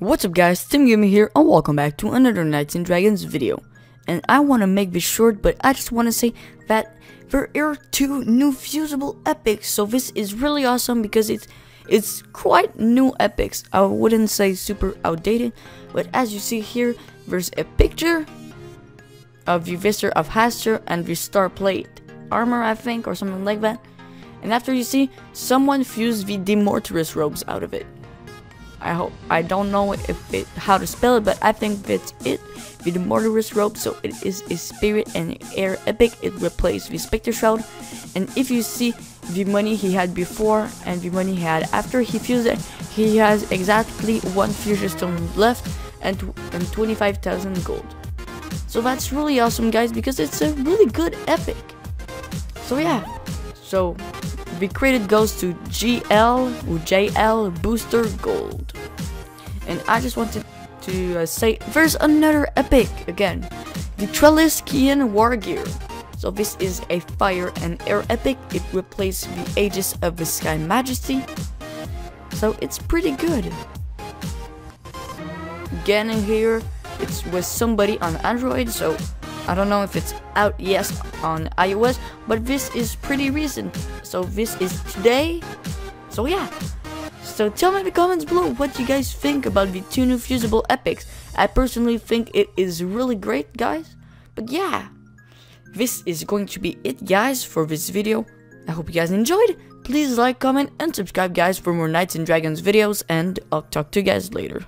What's up guys, Tim Gimmy here, and welcome back to another Knights and Dragons video. And I want to make this short, but I just want to say that there are two new fusible epics, so this is really awesome because it's quite new epics. I wouldn't say super outdated, but as you see here, there's a picture of the Visser of Haster and the Star plate armor, I think, or something like that. And after you see, someone fused the Demortuis Robes out of it. I don't know how to spell it, but I think that's it. The Demortuis Robes, so it is a spirit and air epic. It replaced the Specter Shroud, and if you see the money he had before and the money he had after he fused it, he has exactly one fusion stone left and 25,000 gold. So that's really awesome, guys, because it's a really good epic. So yeah, so the credit goes to JL Booster Gold. And I just wanted to say there's another epic again, the Triskelion War Gear. So this is a fire and air epic. It replaced the Aegis of the Sky Majesty. So it's pretty good. Again in here, it's with somebody on Android, so I don't know if it's out yet on iOS, but this is pretty recent. So this is today. So yeah. So tell me in the comments below what you guys think about the two new fusible epics. I personally think it is really great, guys. But yeah, this is going to be it, guys, for this video. I hope you guys enjoyed. Please like, comment, and subscribe, guys, for more Knights and Dragons videos, and I'll talk to you guys later.